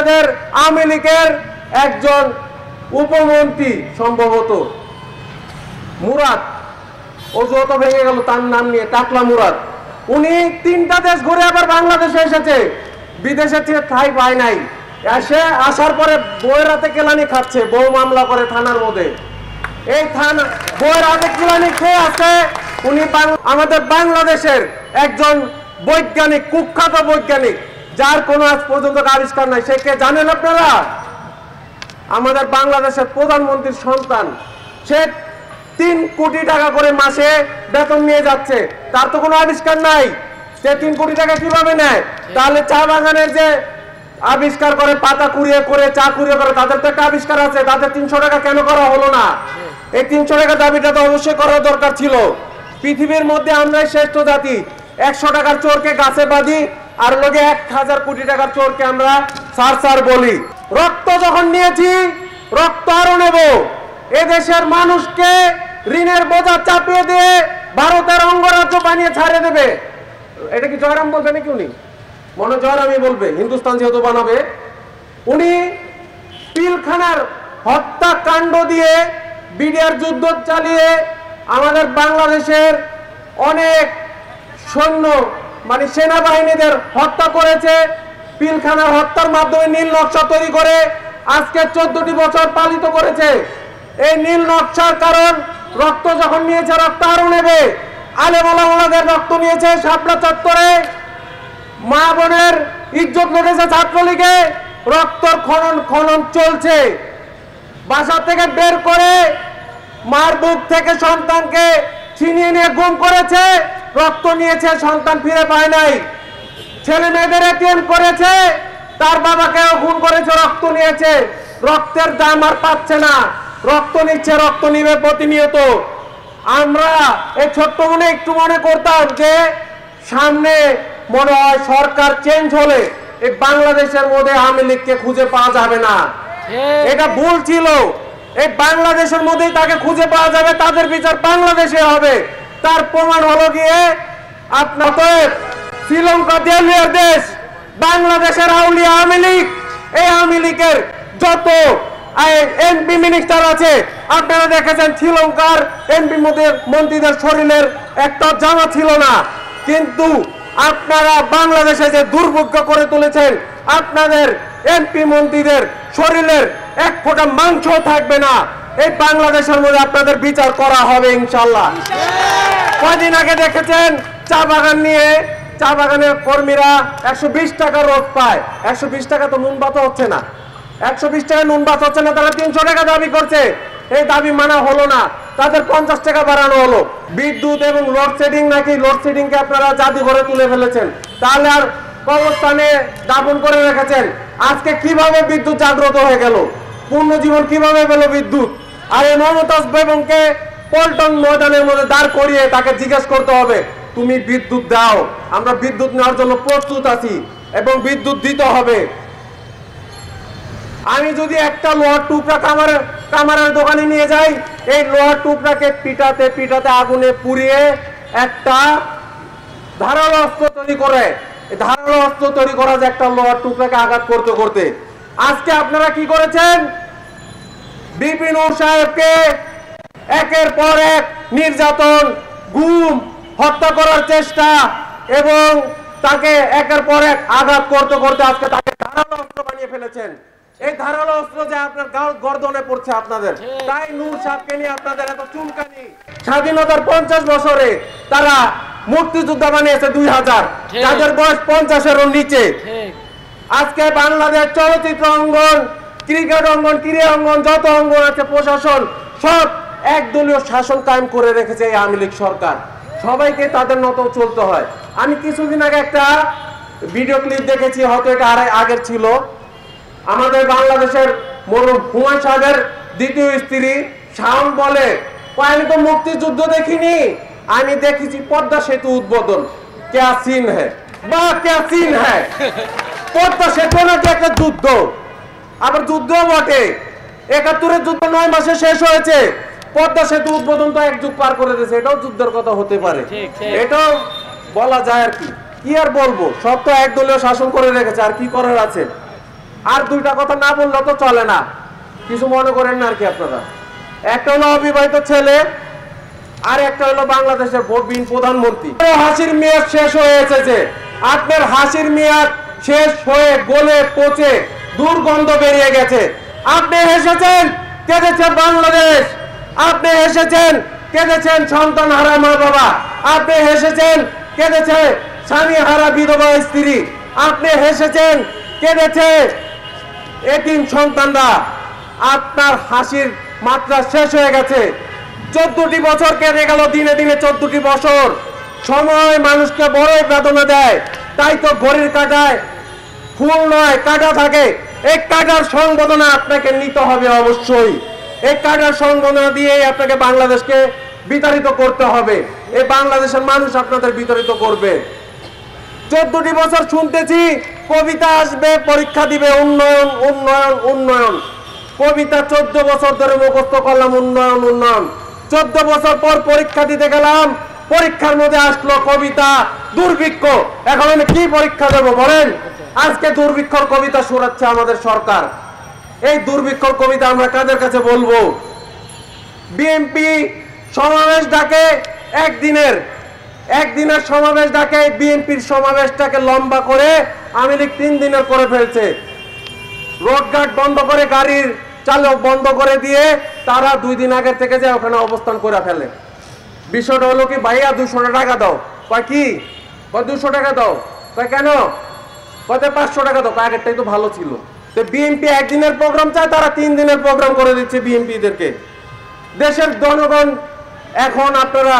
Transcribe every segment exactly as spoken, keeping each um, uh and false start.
তাদের আওয়ামী লীগের একজন উপমন্ত্রী সম্ভবত মুরাদ, ওজোত ভেঙে গেল তার নাম নিয়ে, টাকলা মুরাদ, উনি তিনটা দেশ ঘুরে আবার বাংলাদেশে এসেছে, বিদেশে ঠাই পায় নাই, এসে আসার পরে বউয়ের হাতে কেলানি খাচ্ছে, বউ মামলা করে থানার মধ্যে, এই থানা বউয়ের হাতে কেলানি খেয়ে আছে উনি। আমাদের বাংলাদেশের একজন বৈজ্ঞানিক, কুখ্যাত বৈজ্ঞানিক, যার কোনো আজ পর্যন্ত আবিষ্কার নাই, সে কে জানেন আপনারা? আমাদের বাংলাদেশের প্রধানমন্ত্রীর সন্তান, সে তিন কোটি টাকা করে মাসে বেতন নিয়ে যাচ্ছে, তার তো কোনো আবিষ্কার নাই, সে তিন কোটি টাকা কিভাবে নেয়? তাহলে চা বাগানের যে আবিষ্কার করে, পাতা কুড়িয়ে করে চা কুড়িয়ে করে, তাদের তো একটা আবিষ্কার আছে, তাদের তিনশো টাকা কেন করা হলো না? এই তিনশো টাকা দাবিটা তো অবশ্যই করা দরকার ছিল। পৃথিবীর মধ্যে আমরাই শ্রেষ্ঠ জাতি, একশো টাকার চোরকে গাছে বাঁধি আর লোকে এক হাজার কোটি টাকার চোরকে আমরা সার সার বলি। রক্ত যখন নিয়েছি রক্ত আরো নেব। এদেশের মানুষকে ঋণের বোঝা চাপিয়ে দিয়ে ভারতের অঙ্গরাজ্য বানিয়ে ছাড়িয়ে দেবে। এটা কি জয়রাম বলবে নাকি? উনি মনে জয়রামই বলবে, হিন্দুস্তান যেহেতু বানাবে। উনি পিলখানার হত্যাকাণ্ড দিয়ে, বিডিআর যুদ্ধ চালিয়ে আমাদের বাংলাদেশের অনেক সৈন্য মানে সেনাবাহিনীদের হত্যা করেছে, পিলখানার হত্যার মাধ্যমে নীল নকশা তৈরি করে আজকে চোদ্দটি বছর পালিত করেছে। এই নীল নকশার কারণ রক্ত যখন নিয়েছে রক্ত আরো নেবে। আলেম ওলামাদের রক্ত নিয়েছে শাপলা চত্বরে, মা বোনের ইজ্জত লুটেছে ছাত্রলীগে, রক্ত খনন খনন চলছে। বাসা থেকে বের করে মার বুক থেকে সন্তানকে ছিনিয়ে নিয়ে গুম করেছে, রক্ত নিয়েছে, সন্তান ফিরে পায় নাই। ছেলে মেয়েদের এটিএম করেছে, তার বাবাকেও খুন করেছে, রক্ত নিয়েছে, রক্তের দাম আর পাচ্ছে না, রক্ত নিচ্ছে, রক্ত নিবে প্রতিনিয়ত। আমরা এই ছোট্ট মনে একটু মনে করতাম যে সামনে মনে হয় সরকার চেঞ্জ হলে এই বাংলাদেশের মধ্যে আওয়ামী লীগকে খুঁজে পাওয়া যাবে না, এটা ভুল ছিল। এই বাংলাদেশের মধ্যেই তাকে খুঁজে পাওয়া যাবে, তাদের বিচার বাংলাদেশে হবে, তার প্রমাণ হলো গিয়ে আপনার শ্রীলঙ্কা দেউলিয়ার দেশ, বাংলাদেশের আউলিয়া আওয়ামী লীগ। এই আওয়ামী লীগের যত এমপি মিনিস্টার আছে আপনারা দেখেছেন, শ্রীলঙ্কার এমপি মন্ত্রীদের শরীরের একটা জামা ছিল না, কিন্তু আপনারা বাংলাদেশে যে দুর্ভোগ্য করে তুলেছেন, আপনাদের এমপি মন্ত্রীদের শরীরের এক ফোঁটা মাংস থাকবে না। এই বাংলাদেশের মধ্যে আপনাদের বিচার করা হবে ইনশাল্লাহ। কয়দিন আগে দেখেছেন চা বাগান নিয়ে, চা বাগানের কর্মীরা একশো বিশ টাকা রোজ পায়, একশো বিশ টাকা তো নুন বাতা হচ্ছে না, একশো বিশ টাকা নুন বাতা হচ্ছে না, তারা তিনশো টাকা দাবি করছে, এই দাবি মানা হলো না, তাদের পঞ্চাশ টাকা বাড়ানো হলো। বিদ্যুৎ এবং লোডশেডিং, নাকি লোডশেডিংকে আপনারা জাদুঘরে তুলে ফেলেছেন, তাহলে আর কবরস্থানে দাপন করে রেখেছেন। আজকে কিভাবে বিদ্যুৎ জাগ্রত হয়ে গেল, পূর্ণ জীবন কিভাবে পেল বিদ্যুৎ? আর এই মমতাজ বেগমকে পল্টন ময়দানের মধ্যে দাঁড় করিয়ে তাকে জিজ্ঞেস করতে হবে, তুমি বিদ্যুৎ দাও, আমরা বিদ্যুৎ নেওয়ার জন্য প্রস্তুত আছি এবং বিদ্যুৎ দিতে হবে। আমি যদি একটা লোহার টুকরা কামার কামারের দোকানে নিয়ে যাই, এই লোহার টুকরাকে পিটাতে পিটাতে আগুনে পুড়িয়ে একটা ধারালো অস্ত্র তৈরি করে, ধারালো অস্ত্র তৈরি করা যায় একটা লোহার টুকরাকে আঘাত করতে করতে। আজকে আপনারা কি করেছেন? বিপিন সাহেবকে একের পর এক নির্যাতন, গুম, হত্যা করার চেষ্টা এবং তাকে একের পর এক আঘাত করতে করতে আজকে তাকে ধারালো অস্ত্র বানিয়ে ফেলেছেন। এই ধারালো অস্ত্র যে আপনার গাল গর্দনে পড়ছে আপনাদের, তাই নূর সাহেবকে নিয়ে আপনাদের এত চুলকানি। স্বাধীনতার পঞ্চাশ বছরে তারা মুক্তিযোদ্ধা বানিয়েছে দুই হাজার, তাদের বয়স পঞ্চাশেরও নিচে। আজকে বাংলাদেশ চলচ্চিত্র অঙ্গন, ক্রিকেট অঙ্গন, ক্রীড়া অঙ্গন, যত অঙ্গন আছে প্রশাসন, সব একদলীয় শাসন কায়েম করে রেখেছে এই আওয়ামী লীগ সরকার, সবাইকে তাদের মতো চলতে হয়। আমি কিছুদিন আগে একটা ভিডিও ক্লিপ দেখেছি, হয়তো এটা আর আগের ছিল, আমাদের বাংলাদেশের মরুম হুমায়ুন সাহেবের দ্বিতীয় স্ত্রী শাওন বলে, আমি তো মুক্তিযুদ্ধ দেখিনি, আমি দেখেছি পদ্মা সেতু উদ্বোধন। ক্যা সিন হ্যায়, বা ক্যা সিন হ্যায়। পদ্মা সেতু নাকি একটা যুদ্ধ, আবার যুদ্ধ বটে, একাত্তরের যুদ্ধ নয় মাসে শেষ হয়েছে, পদ্মা সেতু উদ্বোধন তো এক যুগ পার করে দিয়েছে, এটাও যুদ্ধের কথা হতে পারে, এটাও বলা যায় আর কি। কি আর বলবো, সব তো একদলীয় শাসন করে রেখেছে, আর কি করার আছে? আর দুইটা কথা না বললে তো চলে না, কিছু মনে করেন না আর কি আপনারা। একটা হলো অবিবাহিত ছেলে, আর একটা হলো বাংলাদেশের ভোটবিহীন প্রধানমন্ত্রী। হাসির মেয়াদ শেষ হয়ে এসেছে, আপনার হাসির মেয়াদ শেষ হয়ে গলে পচে দুর্গন্ধ বেরিয়ে গেছে। আপনি হেসেছেন, কেঁদেছে বাংলাদেশ। আপনি হেসেছেন, কেঁদেছেন সন্তান হারা মা বাবা। আপনি হেসেছেন, কেঁদেছে স্বামী হারা বিধবা স্ত্রী। আপনি হেসেছেন, কেঁদেছে এতিম সন্তানরা। আপনার হাসির মাত্রা শেষ হয়ে গেছে। চোদ্দটি বছর কেটে গেল, দিনে দিনে চোদ্দটি বছর। সময় মানুষকে বড়ই বেদনা দেয়, তাই তো ঘড়ির কাঁটায় ফুল নয় কাঁটা থাকে। এই কাঁটার সংবেদনা আপনাকে নিতে হবে অবশ্যই। এই কাঁটার সংবেদনা দিয়েই আপনাকে বাংলাদেশকে বিতাড়িত করতে হবে। এই বাংলাদেশের মানুষ আপনাদের বিতাড়িত করবে। চোদ্দটি বছর শুনতেছি কবিতা আসবে, পরীক্ষা দিবে, উন্নয়ন উন্নয়ন উন্নয়ন। কবিতা চোদ্দ বছর ধরে মুখস্থ করলাম, উন্নয়ন উন্নয়ন। চোদ্দ বছর পর পরীক্ষা দিতে গেলাম, পরীক্ষার মধ্যে আসলো কবিতা দুর্ভিক্ষ। এখন আমি কি পরীক্ষা দেবো বলেন? আজকে দুর্ভিক্ষর কবিতা শোনাচ্ছে আমাদের সরকার। এই দুর্ভিক্ষর কবিতা আমরা কাদের কাছে বলবো? বিএনপি সমাবেশ ডাকে, একদিনের একদিনের সমাবেশ ডাকে। বিএনপির সমাবেশটাকে লম্বা করে আওয়ামী লীগ তিন দিনের করে ফেলছে। রোডঘাট বন্ধ করে, গাড়ির চালক বন্ধ করে দিয়ে তারা দুই দিন আগের থেকে যায় ওখানে অবস্থান করে ফেলে। বিষয়টা হলো কি, ভাইয়া দুশো টাকা দাও। কয় কি? কয় দুশো টাকা দাও। কয় কেন? কয়তে পাঁচশো টাকা দাও। আগেরটাই তো ভালো ছিল। তো বিএনপি একদিনের প্রোগ্রাম চায়, তারা তিন দিনের প্রোগ্রাম করে দিচ্ছে বিএনপিদেরকে। দেশের জনগণ এখন আপনারা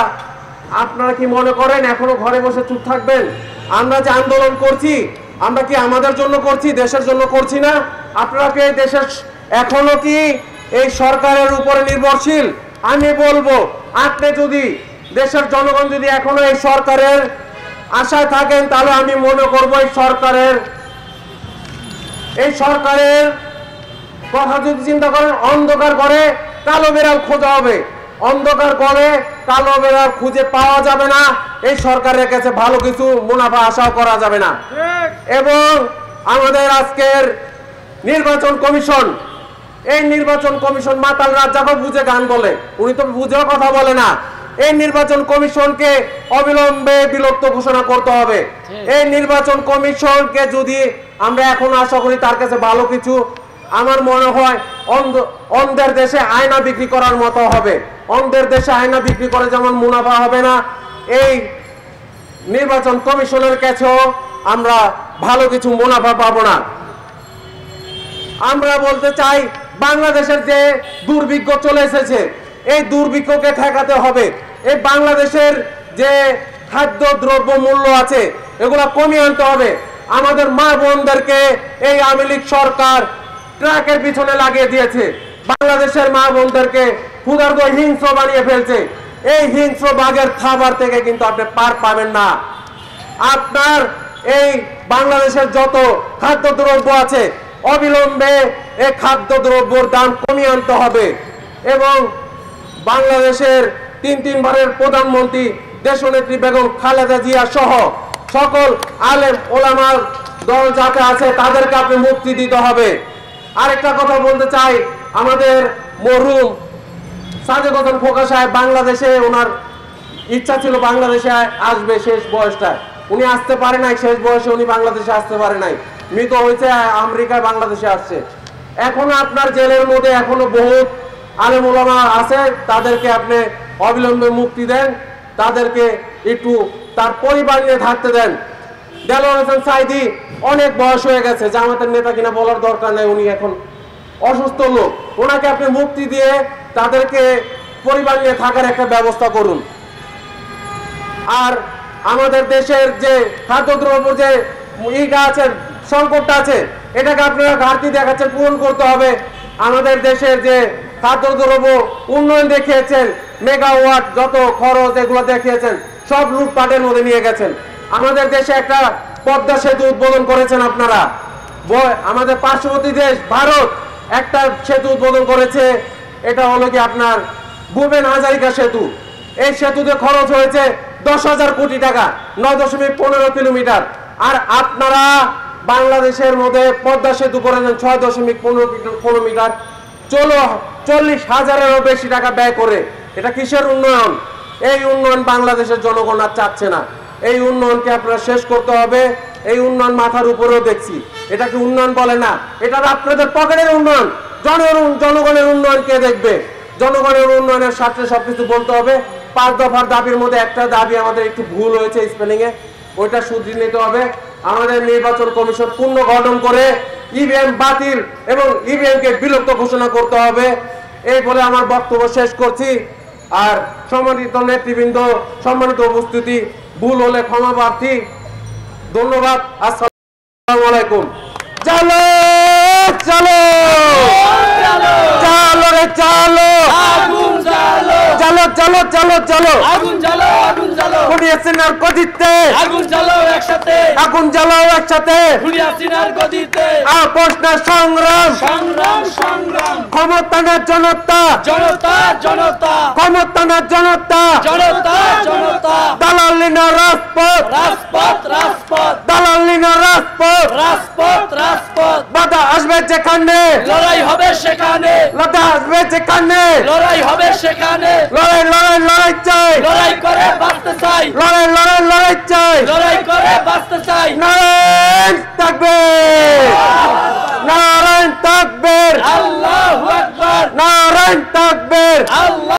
আপনারা কি মনে করেন এখনো ঘরে বসে চুপ থাকবেন? আমরা যে আন্দোলন করছি, আমরা কি আমাদের জন্য করছি, দেশের জন্য করছি না? আপনারা কি দেশের এখনো কি এই সরকারের উপরে নির্ভরশীল? আমি বলবো, আপনি যদি দেশের জনগণ যদি এখনো এই সরকারের আশায় থাকেন, তাহলে আমি মনে করবো এই সরকারের এই সরকারের কথা যদি চিন্তা করেন, অন্ধকার করে কালো বেড়াল খোঁজা হবে। অন্ধকার করে কালো বেড়াল খুঁজে পাওয়া যাবে না। এই সরকারের কাছে ভালো কিছু মুনাফা আশাও করা যাবে না। এবং আমাদের আজকের নির্বাচন কমিশন, এই নির্বাচন কমিশন মাতাল রাত জাগো বুঝে গান বলে, উনি তো বুঝেও কথা বলে না। এই নির্বাচন কমিশনকে অবিলম্বে বিলুপ্ত ঘোষণা করতে হবে। এই নির্বাচন কমিশনকে যদি আমরা এখন আশা করি তার কাছে ভালো কিছু, আমার মনে হয় অন্ধের দেশে আয়না বিক্রি করার মতো হবে। অন্ধের দেশে আয়না বিক্রি করে যেমন মুনাফা হবে না, এই নির্বাচন কমিশনের কাছেও আমরা ভালো কিছু মুনাফা পাবো না। আমরা বলতে চাই, বাংলাদেশের যে দুর্ভিক্ষ চলে এসেছে, এই দুর্ভিক্ষকে ঠেকাতে হবে। এই বাংলাদেশের যে খাদ্য দ্রব্য মূল্য আছে, এগুলো কমিয়ে আনতে হবে। আমাদের মা বোনদেরকে এই আওয়ামী লীগ সরকার ট্রাকের পিছনে লাগিয়ে দিয়েছে। বাংলাদেশের মা বোনদেরকে ক্ষুধার্ত হিংস্র বানিয়ে ফেলছে। এই হিংস্র বাঘের খাবার থেকে কিন্তু আপনি পার পাবেন না। আপনার এই বাংলাদেশের যত খাদ্য দ্রব্য আছে, অবিলম্বে এই খাদ্য দ্রব্যর দাম কমিয়ে আনতে হবে। এবং বাংলাদেশের তিন তিনবারের প্রধানমন্ত্রী দেশনেত্রী বেগম খালেদা জিয়া সহ সকল আলেম ওলামার দল যাতে আছে, তাদেরকে আপনি মুক্তি দিতে হবে। আরেকটা কথা বলতে চাই, আমাদের মরহুম সাদেক হোসেন খোকা সাহেব বাংলাদেশে, ওনার ইচ্ছা ছিল বাংলাদেশে আসবে শেষ বয়সটা, উনি আসতে পারে নাই। শেষ বয়সে উনি বাংলাদেশে আসতে পারে নাই, মৃত হয়েছে আমেরিকায়, বাংলাদেশে আসছে। এখনো আপনার জেলের মধ্যে এখনো বহুত আলেম ওলামা আছে, তাদেরকে আপনি অবিলম্বে মুক্তি দেন, তাদেরকে একটু তার পরিবার নিয়ে থাকতে দেন। দেলোয়ার হোসেন সাঈদী অনেক বয়স হয়ে গেছে, জামাতের নেতা কিনা বলার দরকার নাই, উনি এখন অসুস্থ লোক। ওনাকে আপনি মুক্তি দিয়ে তাদেরকে পরিবার নিয়ে থাকার একটা ব্যবস্থা করুন। আর আমাদের দেশের যে খাদ্যদ্রব্য যে ইটা আছে, সংকটটা আছে, এটাকে আপনারা ঘাটতি দেখাচ্ছেন, পূরণ করতে হবে। আমাদের দেশের যে খাদ্যদ্রব্য উন্নয়ন দেখিয়েছেন, মেগাওয়াট যত খরচ এগুলো দেখিয়েছেন, সব লুটপাটের মধ্যে নিয়ে গেছেন। আমাদের দেশে একটা পদ্মা সেতু উদ্বোধন করেছেন আপনারা। আমাদের পার্শ্ববর্তী দেশ ভারত একটা সেতু উদ্বোধন করেছে, এটা হলো কি আপনার ভূপেন হাজারিকা সেতু। এই সেতুতে খরচ হয়েছে দশ হাজার কোটি টাকা, নয় দশমিক পনেরো কিলোমিটার। আর আপনারা बांग्लादेशेर मध्य पद्मा सेतु पर्यन्त छय दशमिक पंद्रह मीटार चलो चल्लिस हजारेरो बेशी टाका व्यय करे एटा किसेर उन्नयन? एई उन्नयन बांग्लादेशेर जनगण आर चाচ্ছে না। এই উন্নয়নকে আপনারা শেষ করতে হবে। এই উন্নয়ন মাথার উপরেও দেখছি, এটাকে উন্নয়ন বলে না, এটা আপনাদের পকেটের উন্নয়ন। জনগণের উন্নয়ন কে দেখবে? জনগণের উন্নয়নের স্বার্থে সবকিছু বলতে হবে। পাঁচ দফার দাবির মধ্যে একটা দাবি আমাদের একটু ভুল হয়েছে স্পেলিং এ, ওইটা শুধরে নিতে হবে। আমাদের নির্বাচন কমিশন পুনর্গঠন করে ইভিএম বাতিল এবং ইভিএম কে বিলুপ্ত ঘোষণা করতে হবে। এই বলে আমার বক্তব্য শেষ করছি। আর সম্মানিত নেতৃবৃন্দ, সম্মানিত উপস্থিতি, ভুল হলে ক্ষমা প্রার্থী। ধন্যবাদ। আসসালামু আলাইকুম। চলো চলো চলো রে চলো আগুন জ্বালো, চলো চলো চলো চলো আগুন জ্বালো, আগুন জ্বালো কুড়িয়াসিনার গদিতে, আগুন জ্বালো একসাথে, আগুন জ্বালো একসাথে কুড়িয়াসিনার গদিতে। আপোষনা সংগ্রাম সংগ্রাম সংগ্রাম, ক্ষমতা না জনতা, জনতা জনতা, ক্ষমতা না জনতা, জনতা জনতা, দালালি না রাজপথ, রাজপথ রাজপথ, দালালি না রাজপথ, রাজপথ রাজপথ। বাধা আসবে যেখানে লড়াই হবে সেখানে, বাধা আসবে যেখানে লড়াই হবে সেখানে। লড়াই লড়াই লড়াই চাই, লড়াই করে বাঁচতে চাই, লড়াই লড়াই লড়াই চাই, লড়াই করে বাঁচতে চাই। নারায়ণ তাকবীর, নারায়ণ তাকবীর, আল্লাহু আকবার, নারায়ণ তাকবীর।